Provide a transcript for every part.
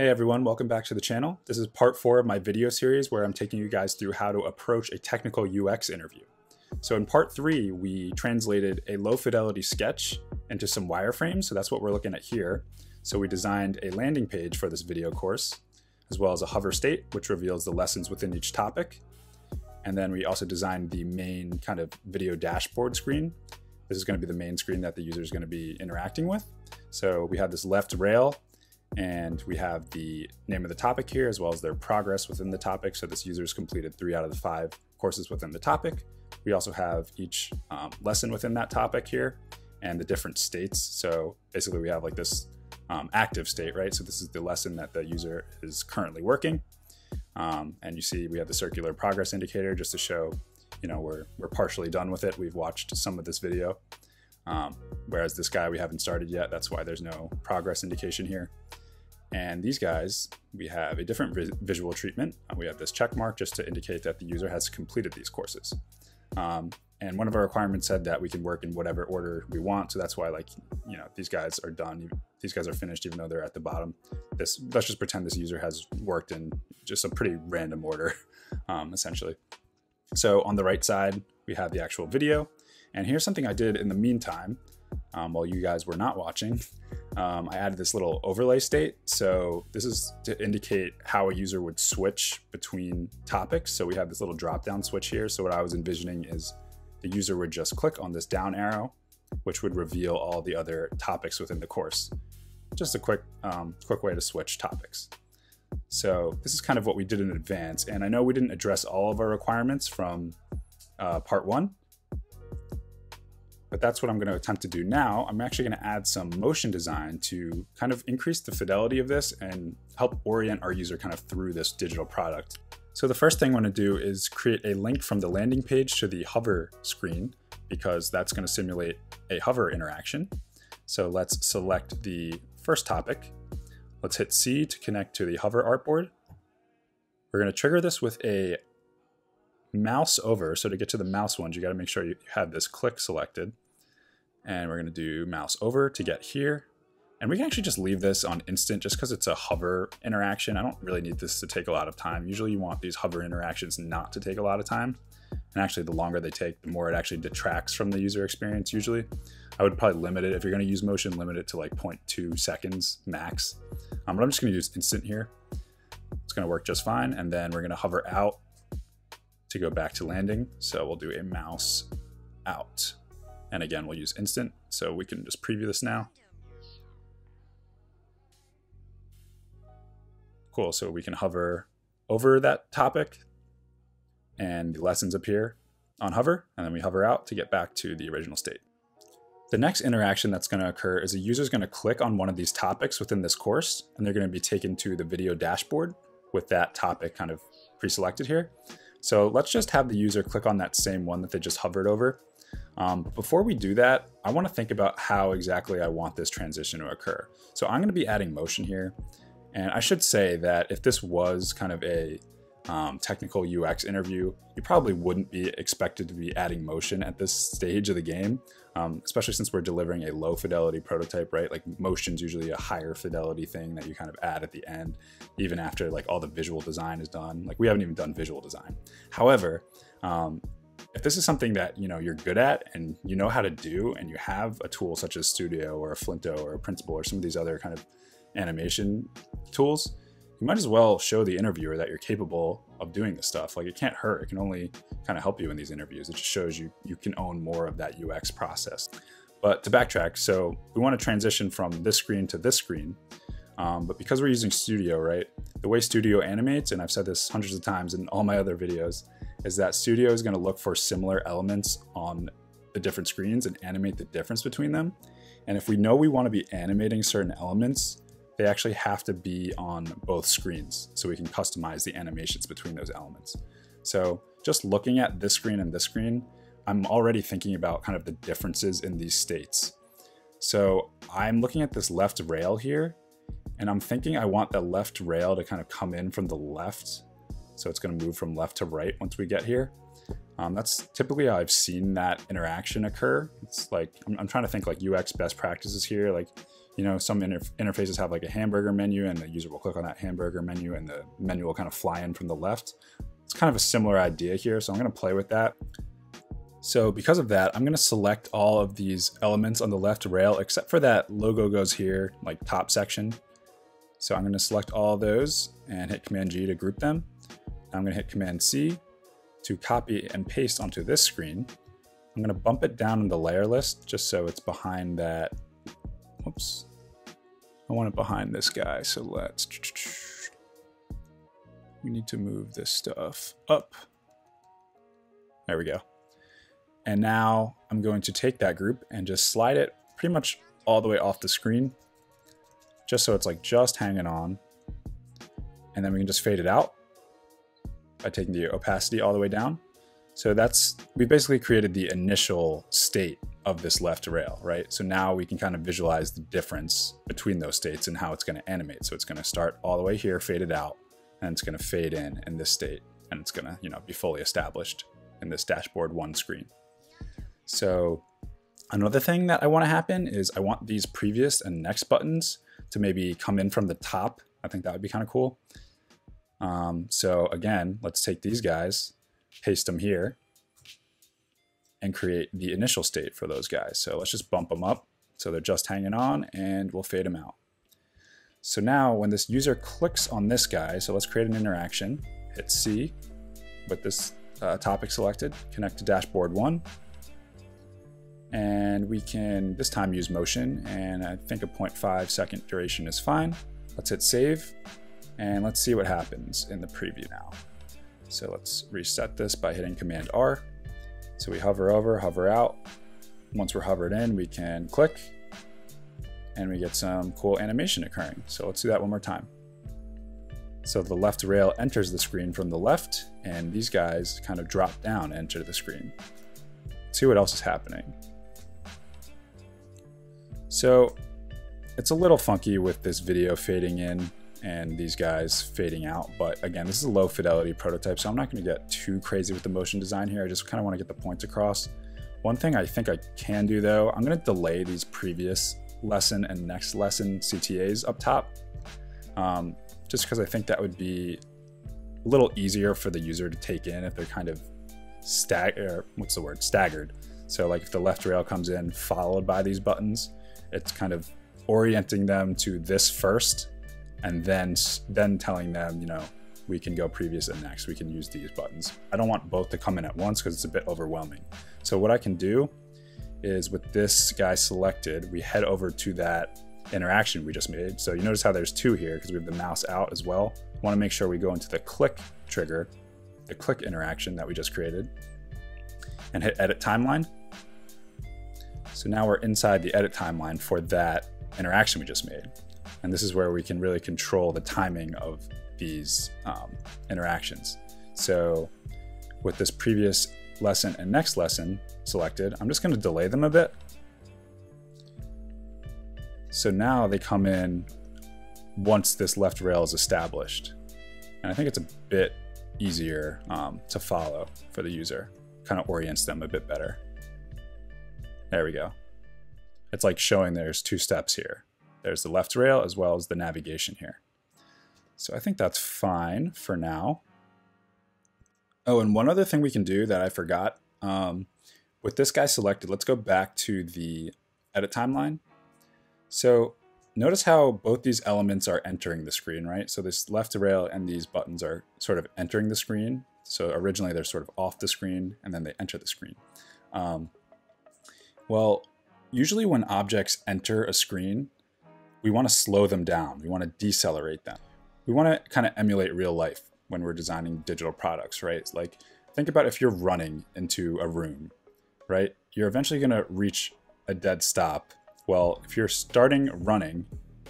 Hey everyone, welcome back to the channel. This is part 4 of my video series where I'm taking you guys through how to approach a technical UX interview. So in part 3, we translated a low fidelity sketch into some wireframes, so that's what we're looking at here. So we designed a landing page for this video course, as well as a hover state, which reveals the lessons within each topic. And then we also designed the main kind of video dashboard screen. This is going to be the main screen that the user is going to be interacting with. So we have this left rail, and we have the name of the topic here, as well as their progress within the topic. So this user's completed 3 out of the 5 courses within the topic. We also have each lesson within that topic here and the different states. So basically we have like this active state, right? So this is the lesson that the user is currently working. And you see we have the circular progress indicator just to show, you know, we're partially done with it. We've watched some of this video. Whereas this guy we haven't started yet. That's why there's no progress indication here. And these guys, we have a different visual treatment. We have this check mark just to indicate that the user has completed these courses. And one of our requirements said that we can work in whatever order we want. So that's why, like, you know, these guys are done. These guys are finished, even though they're at the bottom. Let's just pretend this user has worked in just a pretty random order, essentially. So on the right side, we have the actual video. And here's something I did in the meantime, while you guys were not watching. I added this little overlay state. So this is to indicate how a user would switch between topics. So we have this little drop-down switch here. So what I was envisioning is the user would just click on this down arrow, which would reveal all the other topics within the course. Just a quick way to switch topics. So this is kind of what we did in advance. And I know we didn't address all of our requirements from part 1. But that's what I'm going to attempt to do now. I'm actually going to add some motion design to kind of increase the fidelity of this and help orient our user kind of through this digital product. So the first thing I want to do is create a link from the landing page to the hover screen, because that's going to simulate a hover interaction. So let's select the first topic. Let's hit C to connect to the hover artboard. We're going to trigger this with a mouse over. So to get to the mouse ones, you got to make sure you have this click selected. And we're going to do mouse over to get here. And we can actually just leave this on instant just because it's a hover interaction. I don't really need this to take a lot of time. Usually you want these hover interactions not to take a lot of time. And actually the longer they take, the more it actually detracts from the user experience usually. I would probably limit it. If you're going to use motion, limit it to like 0.2 seconds max. But I'm just going to use instant here. It's going to work just fine. And then we're going to hover out to go back to landing. So we'll do a mouse out. And again, we'll use instant. So we can just preview this now. Cool, so we can hover over that topic and the lessons appear on hover, and then we hover out to get back to the original state. The next interaction that's gonna occur is a user's gonna click on one of these topics within this course, and they're gonna be taken to the video dashboard with that topic kind of pre-selected here. So let's just have the user click on that same one that they just hovered over. Before we do that, I want to think about how exactly I want this transition to occur. So I'm going to be adding motion here. And I should say that if this was kind of a technical UX interview, you probably wouldn't be expected to be adding motion at this stage of the game, especially since we're delivering a low fidelity prototype, right? Like motion's usually a higher fidelity thing that you kind of add at the end, even after like all the visual design is done. Like we haven't even done visual design. However, if this is something that you know you're good at and you know how to do, and you have a tool such as Studio or a Flinto or a Principle or some of these other kind of animation tools, you might as well show the interviewer that you're capable of doing this stuff. Like it can't hurt. It can only kind of help you in these interviews. It just shows you can own more of that UX process. But to backtrack, so we want to transition from this screen to this screen. But because we're using Studio, right? The way Studio animates, and I've said this hundreds of times in all my other videos, is that Studio is going to look for similar elements on the different screens and animate the difference between them. And if we know we want to be animating certain elements, they actually have to be on both screens so we can customize the animations between those elements. So just looking at this screen and this screen, I'm already thinking about kind of the differences in these states. So I'm looking at this left rail here, and I'm thinking I want the left rail to kind of come in from the left. So it's going to move from left to right once we get here. That's typically how I've seen that interaction occur. It's like, I'm trying to think like UX best practices here. Like You know, some interfaces have like a hamburger menu, and the user will click on that hamburger menu and the menu will kind of fly in from the left. It's kind of a similar idea here, so I'm gonna play with that. So because of that, I'm gonna select all of these elements on the left rail, except for that logo goes here, like top section. So I'm gonna select all those and hit Command G to group them. I'm gonna hit Command C to copy and paste onto this screen. I'm gonna bump it down in the layer list just so it's behind that. Oops, I want it behind this guy. So we need to move this stuff up. There we go. And now I'm going to take that group and just slide it pretty much all the way off the screen, just so it's like just hanging on. And then we can just fade it out by taking the opacity all the way down. So that's, we basically created the initial state of this left rail, right? So now we can kind of visualize the difference between those states and how it's going to animate. So it's going to start all the way here, fade it out, and it's going to fade in this state, and it's going to, you know, be fully established in this dashboard one screen. So another thing that I want to happen is I want these previous and next buttons to maybe come in from the top. I think that would be kind of cool. So again, let's take these guys, paste them here, and create the initial state for those guys. So let's just bump them up so they're just hanging on, and we'll fade them out. So now when this user clicks on this guy, so let's create an interaction, hit C with this topic selected, connect to dashboard one, and we can this time use motion, and I think a 0.5 second duration is fine. Let's hit save, and let's see what happens in the preview now. So let's reset this by hitting Command R. So we hover over, hover out. Once we're hovered in, we can click and we get some cool animation occurring. So let's do that one more time. So the left rail enters the screen from the left, and these guys kind of drop down, enter the screen. Let's see what else is happening. So it's a little funky with this video fading in and these guys fading out, but again, this is a low fidelity prototype, so I'm not gonna get too crazy with the motion design here. I just kind of want to get the points across. One thing I think I can do though, I'm gonna delay these previous lesson and next lesson CTAs up top, just because I think that would be a little easier for the user to take in if they're kind of staggered. So like if the left rail comes in followed by these buttons, it's kind of orienting them to this first, and then telling them, you know, we can go previous and next, we can use these buttons. I don't want both to come in at once because it's a bit overwhelming. So what I can do is with this guy selected, we head over to that interaction we just made. So you notice how there's two here because we have the mouse out as well. Want to make sure we go into the click trigger, the click interaction that we just created, and hit edit timeline. So now we're inside the edit timeline for that interaction we just made. And this is where we can really control the timing of these interactions. So with this previous lesson and next lesson selected, I'm just going to delay them a bit. So now they come in once this left rail is established. And I think it's a bit easier to follow for the user, kind of orients them a bit better. There we go. It's like showing there's two steps here. There's the left rail as well as the navigation here. So I think that's fine for now. Oh, and one other thing we can do that I forgot. With this guy selected, let's go back to the edit timeline. So notice how both these elements are entering the screen, right? So this left rail and these buttons are sort of entering the screen. So originally they're sort of off the screen and then they enter the screen. Well, usually when objects enter a screen, we want to slow them down. We want to decelerate them. We want to kind of emulate real life when we're designing digital products, right? Like think about if you're running into a room, right? You're eventually going to reach a dead stop. Well, if you're starting running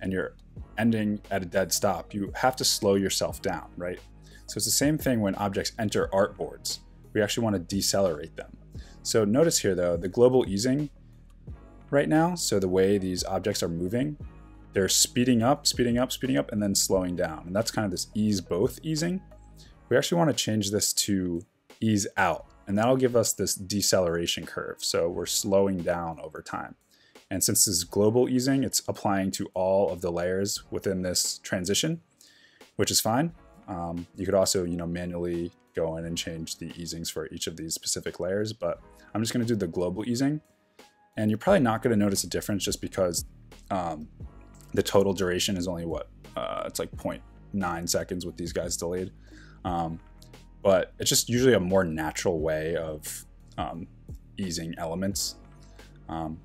and you're ending at a dead stop, you have to slow yourself down, right? So it's the same thing when objects enter artboards. We actually want to decelerate them. So notice here though, the global easing right now, so the way these objects are moving, they're speeding up, speeding up, speeding up, and then slowing down. And that's kind of this ease both easing. We actually want to change this to ease out, and that'll give us this deceleration curve. So we're slowing down over time. And since this is global easing, it's applying to all of the layers within this transition, which is fine. You could also, manually go in and change the easings for each of these specific layers, but I'm just gonna do the global easing. And you're probably not gonna notice a difference just because the total duration is only what? It's like 0.9 seconds with these guys delayed. But it's just usually a more natural way of easing elements.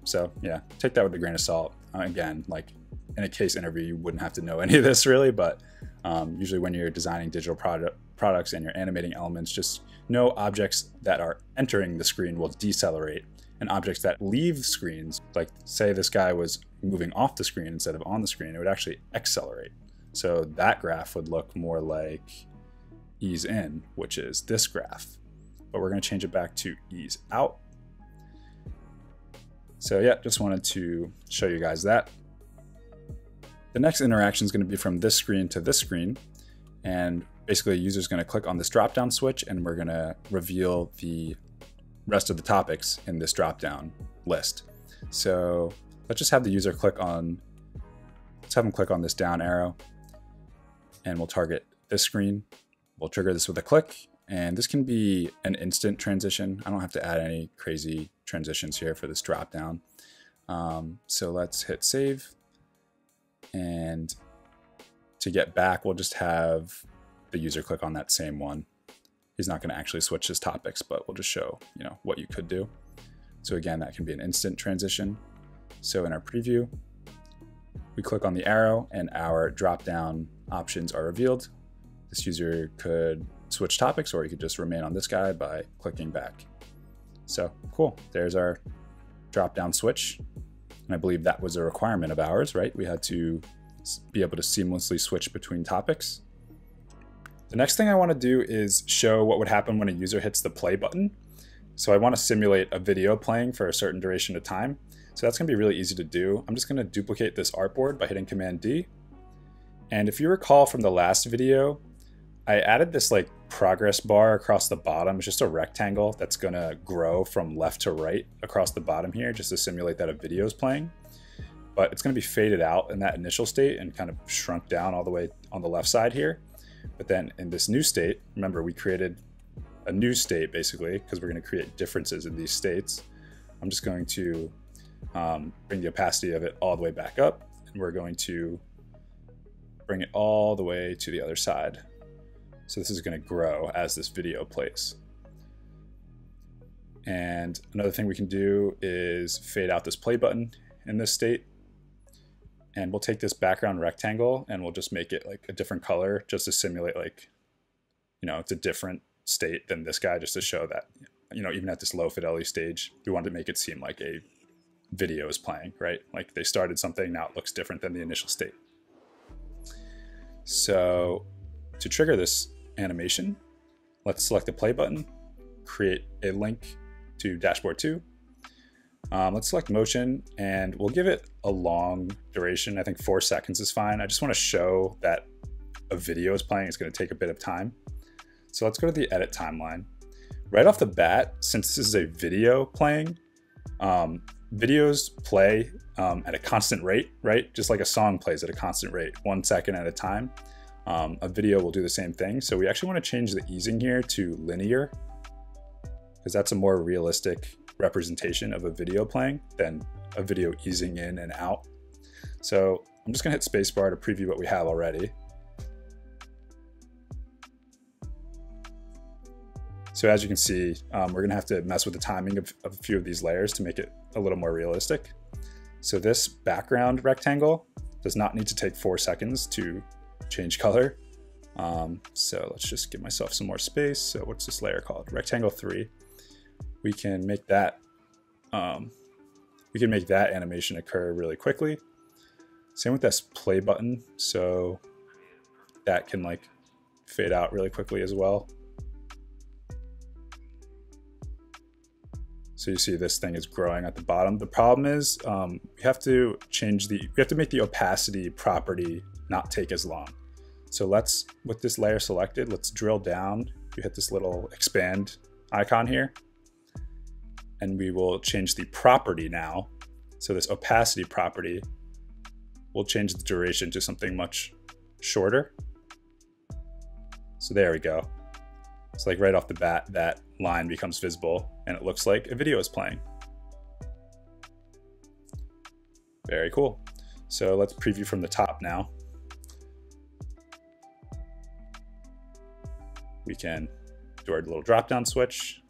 So yeah, take that with a grain of salt. Again, like in a case interview, you wouldn't have to know any of this really, but usually when you're designing digital products and you're animating elements, just know objects that are entering the screen will decelerate, and objects that leave screens, like say this guy was moving off the screen instead of on the screen, it would actually accelerate. So that graph would look more like ease in, which is this graph, but we're gonna change it back to ease out. So yeah, just wanted to show you guys that. The next interaction is gonna be from this screen to this screen. And basically a user is gonna click on this dropdown switch, and we're gonna reveal the rest of the topics in this dropdown list. So let's just have the user click on, let's have them click on this down arrow, and we'll target this screen. We'll trigger this with a click, and this can be an instant transition. I don't have to add any crazy transitions here for this dropdown. So let's hit save. And to get back, we'll just have the user click on that same one. He's not gonna actually switch his topics, but we'll just show, what you could do. So again, that can be an instant transition. So in our preview, we click on the arrow and our dropdown options are revealed. This user could switch topics, or you could just remain on this guy by clicking back. So cool, there's our drop-down switch. And I believe that was a requirement of ours, right? We had to be able to seamlessly switch between topics. The next thing I wanna do is show what would happen when a user hits the play button. So I wanna simulate a video playing for a certain duration of time. So that's gonna be really easy to do. I'm just gonna duplicate this artboard by hitting Command D. And if you recall from the last video, I added this like progress bar across the bottom. It's just a rectangle that's gonna grow from left to right across the bottom here, just to simulate that a video is playing. But it's gonna be faded out in that initial state and kind of shrunk down all the way on the left side here. But then in this new state, remember we created a new state basically, because we're gonna create differences in these states. I'm just going to bring the opacity of it all the way back up, and we're going to bring it all the way to the other side. So this is gonna grow as this video plays. And another thing we can do is fade out this play button in this state. And we'll take this background rectangle and we'll just make it like a different color just to simulate like, it's a different state than this guy, just to show that, even at this low fidelity stage, we wanted to make it seem like a video is playing, right? Like they started something, now it looks different than the initial state. So to trigger this animation, let's select the play button, create a link to dashboard 2. Let's select motion, and we'll give it a long duration. I think 4 seconds is fine. I just want to show that a video is playing. It's going to take a bit of time. So let's go to the edit timeline. Right off the bat, since this is a video playing, videos play at a constant rate, right? Just like a song plays at a constant rate, 1 second at a time. A video will do the same thing. So we actually want to change the easing here to linear, because that's a more realistic representation of a video playing than a video easing in and out. So I'm just gonna hit spacebar to preview what we have already. So as you can see, we're gonna have to mess with the timing of a few of these layers to make it a little more realistic. So this background rectangle does not need to take 4 seconds to change color. So let's just give myself some more space. So what's this layer called? Rectangle 3. We can make that animation occur really quickly. Same with this play button. So that can like fade out really quickly as well. So you see this thing is growing at the bottom. The problem is we have to change the, we have to make the opacity property not take as long. So let's, with this layer selected, let's drill down. You hit this little expand icon here, and we will change the property now So this opacity property will change the duration to something much shorter. So there we go. So like right off the bat, that line becomes visible and it looks like a video is playing. Very cool. So let's preview from the top now. We can do our little drop-down switch.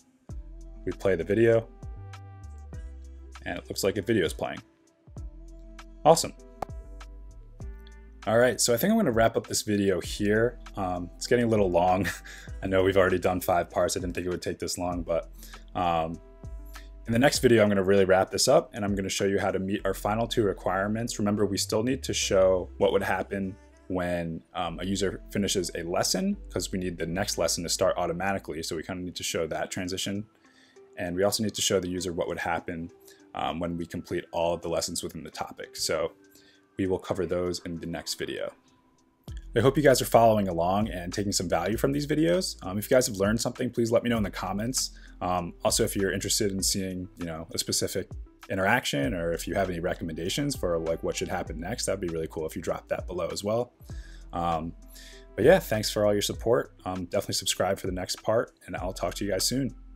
We play the video and it looks like a video is playing. Awesome. All right, so I think I'm gonna wrap up this video here. It's getting a little long. I know we've already done 5 parts. I didn't think it would take this long, but in the next video, I'm gonna really wrap this up and I'm gonna show you how to meet our final 2 requirements. Remember, we still need to show what would happen when a user finishes a lesson, because we need the next lesson to start automatically. So we kind of need to show that transition. And we also need to show the user what would happen when we complete all of the lessons within the topic. So we will cover those in the next video. I hope you guys are following along and taking some value from these videos. If you guys have learned something, please let me know in the comments. Also, if you're interested in seeing, a specific interaction, or if you have any recommendations for like what should happen next, that'd be really cool if you drop that below as well. But yeah, thanks for all your support. Definitely subscribe for the next part, and I'll talk to you guys soon.